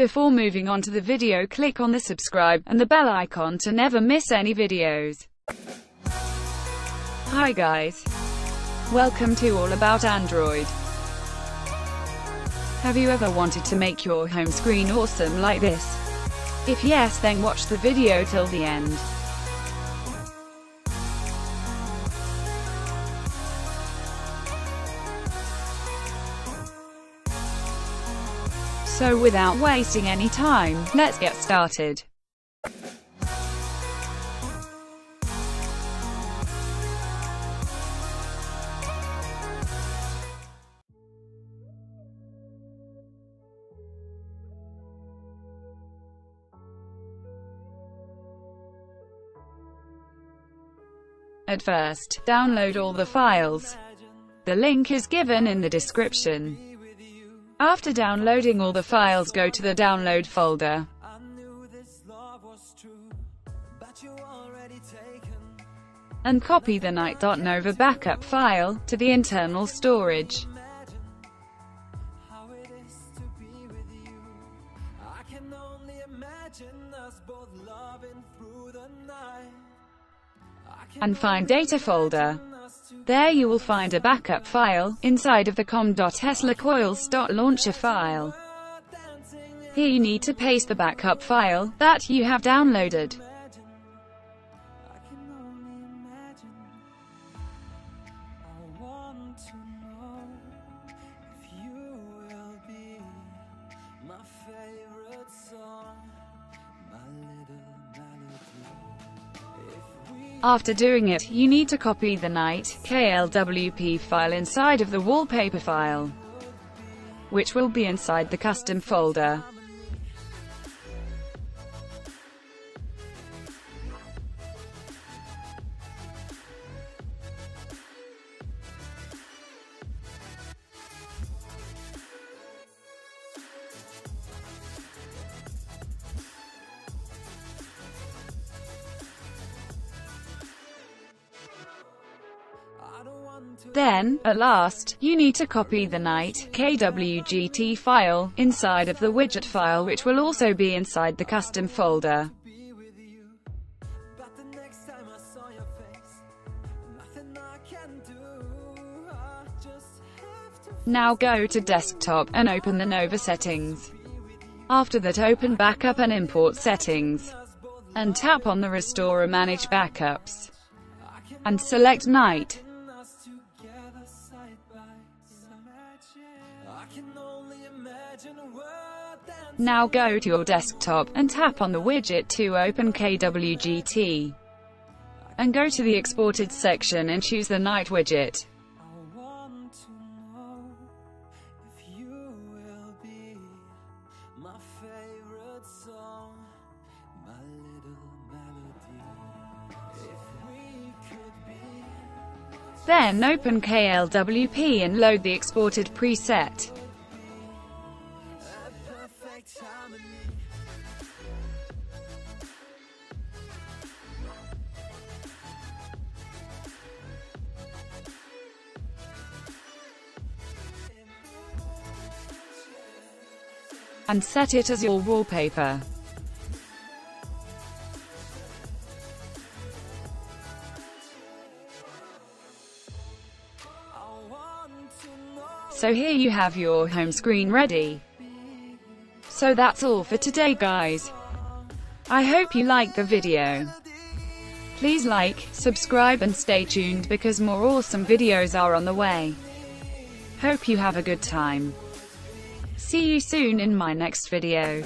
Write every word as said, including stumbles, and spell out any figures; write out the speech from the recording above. Before moving on to the video, click on the subscribe and the bell icon to never miss any videos. Hi guys. Welcome to All About Android. Have you ever wanted to make your home screen awesome like this? If yes, then watch the video till the end. So without wasting any time, let's get started. At first, download all the files. The link is given in the description. After downloading all the files, go to the download folder. And copy the night dot nova backup file to the internal storage. And find data folder. There you will find a backup file, inside of the com dot tesla coils dot launcher file. Here you need to paste the backup file that you have downloaded. After doing it, you need to copy the night K L W P file inside of the wallpaper file, which will be inside the custom folder. Then, at last, you need to copy the night K W G T file inside of the widget file, which will also be inside the custom folder. Now go to desktop and open the Nova settings. After that, open backup and import settings and tap on the restore and manage backups and select night. Now go to your desktop and tap on the widget to open K W G T. And go to the exported section and choose the night widget. Then open K L W P and load the exported preset. And set it as your wallpaper. So here you have your home screen ready. So that's all for today, guys. I hope you liked the video. Please like, subscribe and stay tuned because more awesome videos are on the way. Hope you have a good time. See you soon in my next video.